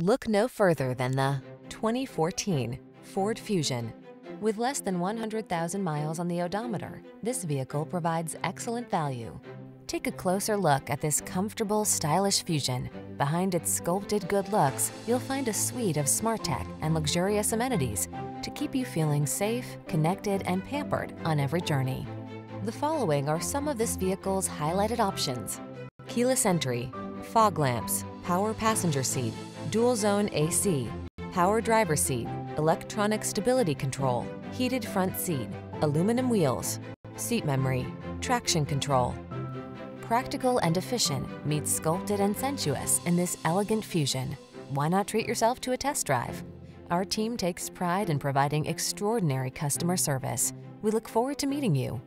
Look no further than the 2014 Ford Fusion. With less than 100,000 miles on the odometer, this vehicle provides excellent value. Take a closer look at this comfortable, stylish Fusion. Behind its sculpted good looks, you'll find a suite of smart tech and luxurious amenities to keep you feeling safe, connected, and pampered on every journey. The following are some of this vehicle's highlighted options: keyless entry, fog lamps, power passenger seat, dual zone AC, power driver seat, electronic stability control, heated front seat, aluminum wheels, seat memory, traction control. Practical and efficient meets sculpted and sensuous in this elegant Fusion. Why not treat yourself to a test drive? Our team takes pride in providing extraordinary customer service. We look forward to meeting you.